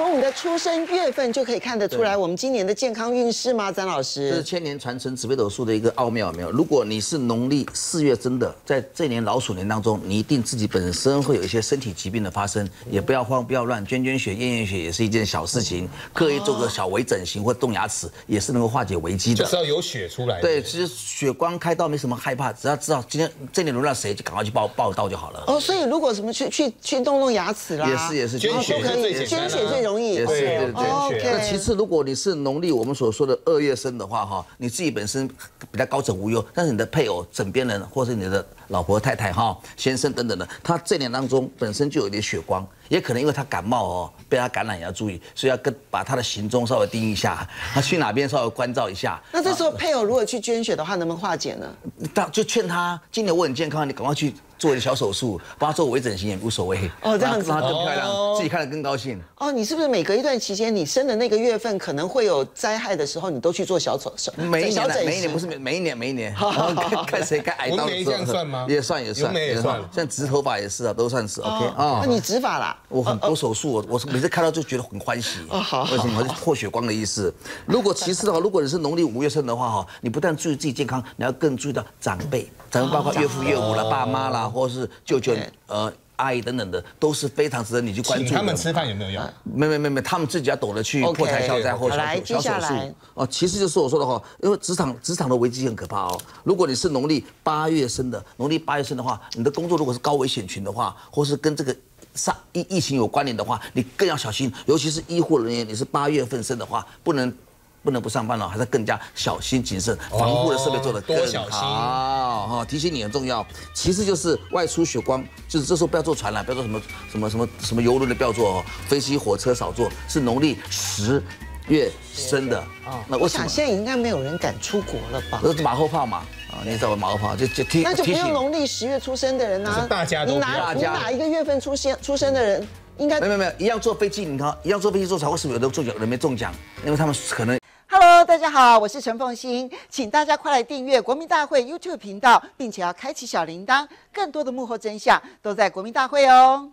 从我们的出生月份就可以看得出来，我们今年的健康运势吗？詹老师，这是千年传承紫微斗数的一个奥妙，有没有？如果你是农历4月生的，在这年老鼠年当中，你一定自己本身会有一些身体疾病的发生，也不要慌，不要乱，捐捐血、验验血也是一件小事情，刻意做个小微整形或动牙齿也是能够化解危机的。就是要有血出来。对，其实血光开刀没什么害怕，只要知道今天这年轮到谁，就赶快去报道就好了。哦，所以如果什么去动牙齿啦，也是捐血最简单，捐血最容易。也是对。那其次，如果你是农历我们所说的2月生的话，哈，你自己本身比较高枕无忧，但是你的配偶、枕边人或是你的老婆、太太、哈、先生等等的，他这年当中本身就有一点血光，也可能因为他感冒哦，被他感染也要注意，所以要把他的行踪稍微盯一下，他去哪边稍微关照一下。那这时候配偶如果去捐血的话，能不能化解呢？就劝他，今年我很健康，你赶快去。做一个小手术，帮他做微整形也无所谓哦，这样子让他更漂亮，自己看得更高兴哦。你是不是每隔一段期间，你生的那个月份可能会有灾害的时候，你都去做小手术？每一年不是每一年，看谁该挨刀的时候算吗？也算，像植头发也是啊，都算是 OK 啊。那你植发啦？我很多手术，我每次看到就觉得很欢喜啊，好，为什么？破血光的意思。如果其次的话，如果你是农历5月生的话哈，你不但注意自己健康，你要更注意到长辈，包括岳父岳母啦、爸妈啦。或是舅舅、阿姨等等的，都是非常值得你去关注。请他们吃饭有没有用？没，他们自己要懂得去破财消灾或小手术哦。其实就是我说的哈，因为职场的危机很可怕哦。如果你是农历八月生的话，你的工作如果是高危险群的话，或是跟这个疫情有关联的话，你更要小心。尤其是医护人员，你是8月份生的话，不能不上班了，还是更加小心谨慎，防护的设备做得更好。哈，提醒你很重要。其次就是外出血光，就是这时候不要坐船了，不要做什么游轮的不要坐哦，飞机火车少坐。是农历10月生的啊，那我想现在应该没有人敢出国了吧？都是马后炮嘛。啊，你找个马后炮就提，那就不用农历10月出生的人啊，大家都哪一个月份出生的人应该没有一样坐飞机，你看一样坐飞机坐船，为什么有的中奖，有的没中奖？因为他们可能。Hello， 大家好，我是陈凤馨，请大家快来订阅国民大会 YouTube 频道，并且要开启小铃铛，更多的幕后真相都在国民大会哦。